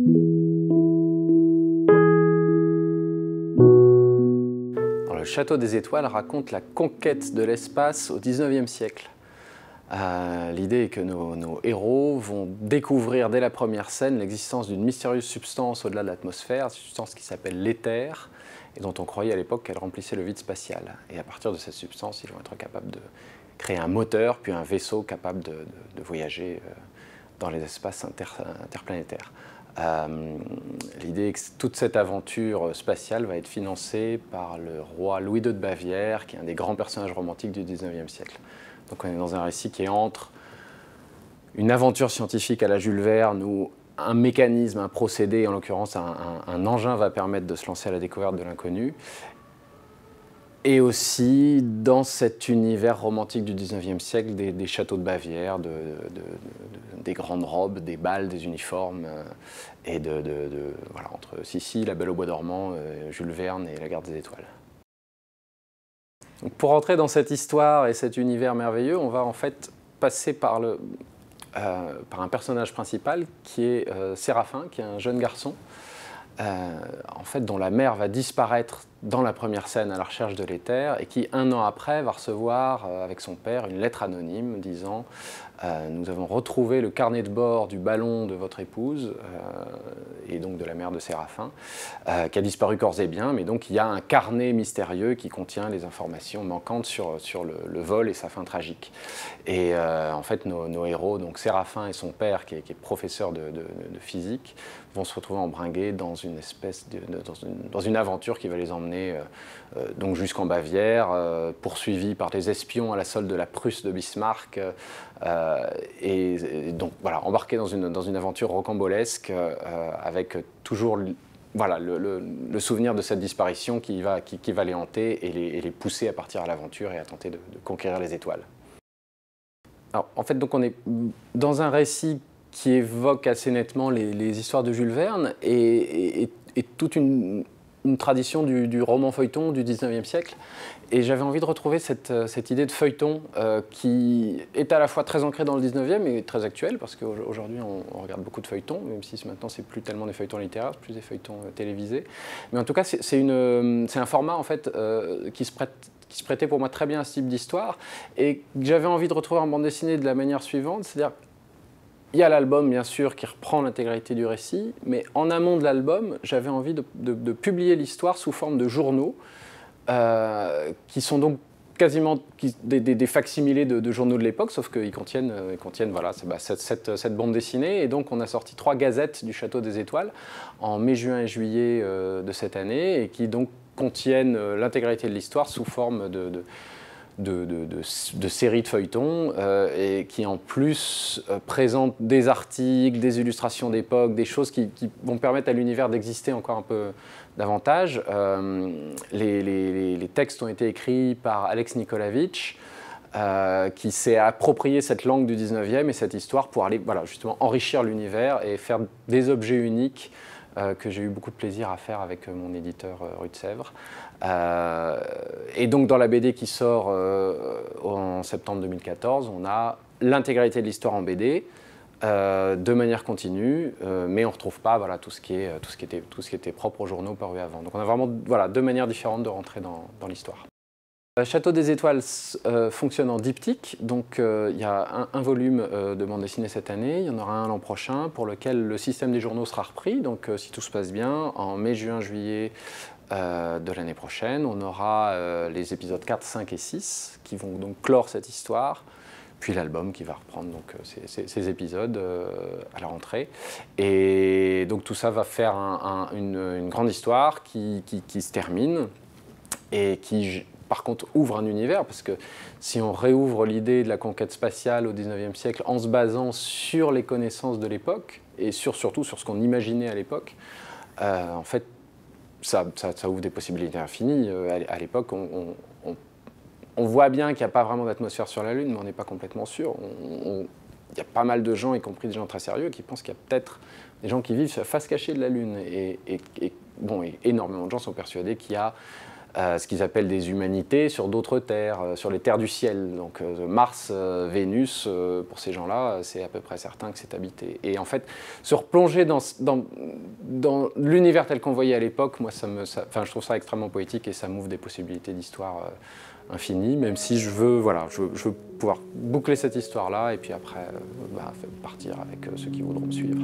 Alors, le Château des Étoiles raconte la conquête de l'espace au XIXe siècle. L'idée est que nos héros vont découvrir dès la première scène l'existence d'une mystérieuse substance au-delà de l'atmosphère, une substance qui s'appelle l'éther, et dont on croyait à l'époque qu'elle remplissait le vide spatial. Et à partir de cette substance, ils vont être capables de créer un moteur, puis un vaisseau capable de voyager dans les espaces interplanétaires. L'idée est que toute cette aventure spatiale va être financée par le roi Louis II de Bavière, qui est un des grands personnages romantiques du XIXe siècle. Donc on est dans un récit qui est entre une aventure scientifique à la Jules Verne où un mécanisme, un procédé, en l'occurrence un engin va permettre de se lancer à la découverte de l'inconnu, et aussi dans cet univers romantique du XIXe siècle des châteaux de Bavière, des grandes robes, des balles, des uniformes, et voilà, entre Sissi, La Belle au bois dormant, Jules Verne et La Garde des Étoiles. Donc pour entrer dans cette histoire et cet univers merveilleux, on va en fait passer par un personnage principal qui est Séraphin, qui est un jeune garçon, en fait, dont la mère va disparaître dans la première scène à la recherche de l'éther et qui, un an après, va recevoir avec son père une lettre anonyme disant « Nous avons retrouvé le carnet de bord du ballon de votre épouse et donc de la mère de Séraphin, qui a disparu corps et bien, mais donc il y a un carnet mystérieux qui contient les informations manquantes sur le vol et sa fin tragique. » Et en fait, nos héros, donc Séraphin et son père, qui est professeur de physique, vont se retrouver embringués dans une espèce dans une aventure qui va les emmener donc jusqu'en Bavière, poursuivis par des espions à la solde de la Prusse de Bismarck, et donc voilà, embarqués dans une aventure rocambolesque, avec toujours voilà le souvenir de cette disparition qui va les hanter et les pousser à partir à l'aventure et à tenter de conquérir les étoiles. Alors, en fait, donc on est dans un récit qui évoque assez nettement les histoires de Jules Verne et toute une tradition du roman feuilleton du XIXe siècle. Et j'avais envie de retrouver cette idée de feuilleton qui est à la fois très ancrée dans le XIXe et très actuelle, parce qu'aujourd'hui on regarde beaucoup de feuilletons, même si maintenant c'est plus tellement des feuilletons littéraires, plus des feuilletons télévisés. Mais en tout cas, c'est un format en fait qui se prêtait pour moi très bien à ce type d'histoire et que j'avais envie de retrouver en bande dessinée de la manière suivante, c'est-à-dire il y a l'album, bien sûr, qui reprend l'intégralité du récit, mais en amont de l'album, j'avais envie de publier l'histoire sous forme de journaux, qui sont donc quasiment des facsimilés de journaux de l'époque, sauf qu'ils contiennent voilà, cette bande dessinée. Et donc, on a sorti 3 gazettes du Château des Étoiles en mai, juin et juillet de cette année, et qui donc contiennent l'intégralité de l'histoire sous forme de séries de feuilletons, et qui en plus présentent des articles, des illustrations d'époque, des choses qui vont permettre à l'univers d'exister encore un peu davantage. Les textes ont été écrits par Alex Alice, qui s'est approprié cette langue du 19e et cette histoire pour aller voilà, justement enrichir l'univers et faire des objets uniques que j'ai eu beaucoup de plaisir à faire avec mon éditeur Rue de Sèvres. Et donc dans la BD qui sort en septembre 2014, on a l'intégralité de l'histoire en BD de manière continue, mais on ne retrouve pas voilà, tout ce qui était propre aux journaux parus avant. Donc on a vraiment voilà, 2 manières différentes de rentrer dans l'histoire. Château des Étoiles fonctionne en diptyque, donc il y a un volume de bande dessinée cette année, il y en aura un l'an prochain, pour lequel le système des journaux sera repris, donc si tout se passe bien, en mai, juin, juillet de l'année prochaine, on aura les épisodes 4, 5 et 6, qui vont donc clore cette histoire, puis l'album qui va reprendre donc, ces épisodes à la rentrée. Et donc tout ça va faire une grande histoire qui se termine, et qui par contre ouvre un univers, parce que si on réouvre l'idée de la conquête spatiale au XIXe siècle en se basant sur les connaissances de l'époque et surtout sur ce qu'on imaginait à l'époque, en fait, ça ouvre des possibilités infinies. À l'époque, on voit bien qu'il n'y a pas vraiment d'atmosphère sur la Lune, mais on n'est pas complètement sûr. Il y a pas mal de gens, y compris des gens très sérieux, qui pensent qu'il y a peut-être des gens qui vivent sur la face cachée de la Lune. Et énormément de gens sont persuadés qu'il y a ce qu'ils appellent des humanités sur d'autres terres, sur les terres du ciel. Donc Mars, Vénus, pour ces gens-là, c'est à peu près certain que c'est habité. Et en fait, se replonger dans l'univers tel qu'on voyait à l'époque, moi, je trouve ça extrêmement poétique et ça m'ouvre des possibilités d'histoire infinies, même si je veux pouvoir boucler cette histoire-là et puis après partir avec ceux qui voudront me suivre.